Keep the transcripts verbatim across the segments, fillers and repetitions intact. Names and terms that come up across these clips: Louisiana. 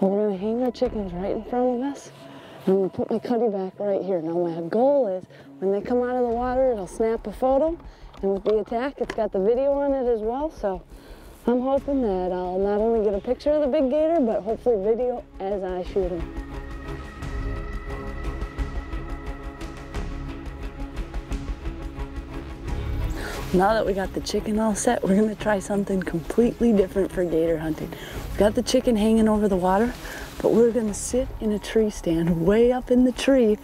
We're going to hang our chickens right in front of us. I'm going to put my cuddy back right here. Now my goal is when they come out of the water, it'll snap a photo. And with the attack, it's got the video on it as well. So I'm hoping that I'll not only get a picture of the big gator, but hopefully video as I shoot him. Now that we got the chicken all set, we're going to try something completely different for gator hunting. We've got the chicken hanging over the water, but we're going to sit in a tree stand way up in the tree,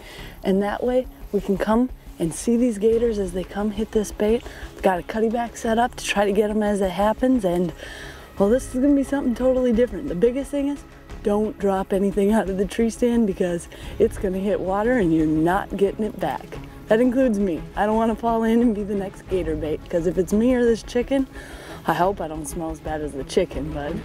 and that way we can come and see these gators as they come hit this bait. I've got a cuddy back set up to try to get them as it happens, and well, this is going to be something totally different. The biggest thing is don't drop anything out of the tree stand because it's going to hit water and you're not getting it back. That includes me. I don't want to fall in and be the next gator bait, because if it's me or this chicken, I hope I don't smell as bad as the chicken, bud.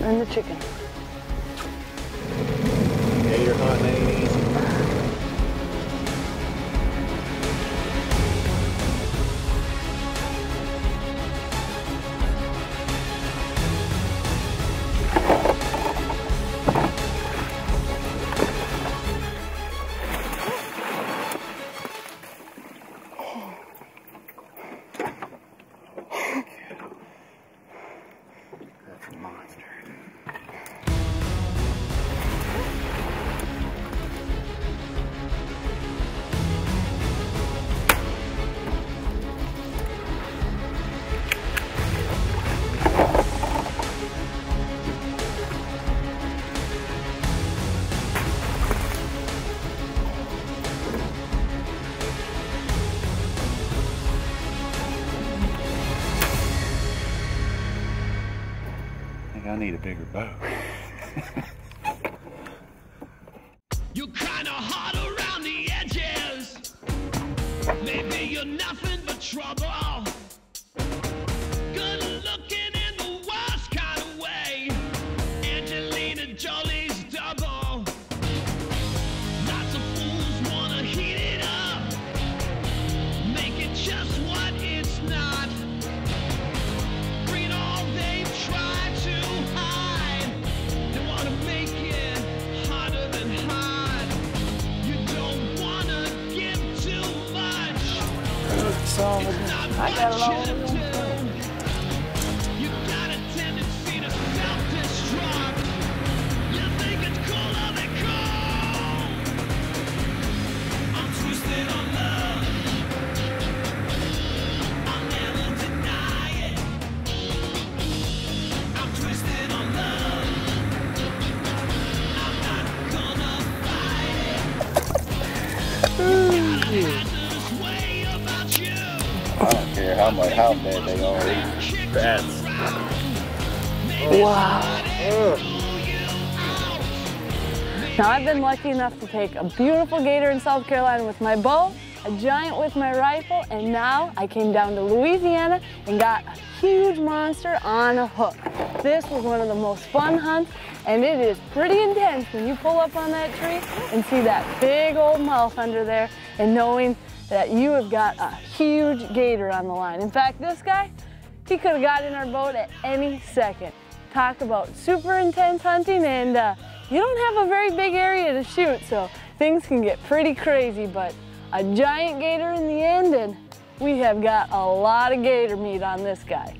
And the chicken. Gator hunting ain't easy. That's a monster. I need a bigger boat. You're kinda hard around the edges. Maybe you're nothing but trouble. Good looking in the worst kind of way. Angelina Jolie's double. Lots of fools wanna heat it up. Make it just what it's not. So I got a lot of room. You got a tendency to self-destruct. You think it's cooler than cool. I'm twisted on love. I'll never deny it. I'm twisted on love. I'm not gonna fight it. You gotta I don't care how much, how bad they are. That's... Wow. Ugh. Now I've been lucky enough to take a beautiful gator in South Carolina with my bow, a giant with my rifle, and now I came down to Louisiana and got a huge monster on a hook. This was one of the most fun hunts, and it is pretty intense when you pull up on that tree and see that big old mouth under there and knowing that you have got a huge gator on the line. In fact, this guy, he could have got in our boat at any second. Talk about super intense hunting, and uh, you don't have a very big area to shoot, so things can get pretty crazy, but a giant gator in the end, and we have got a lot of gator meat on this guy.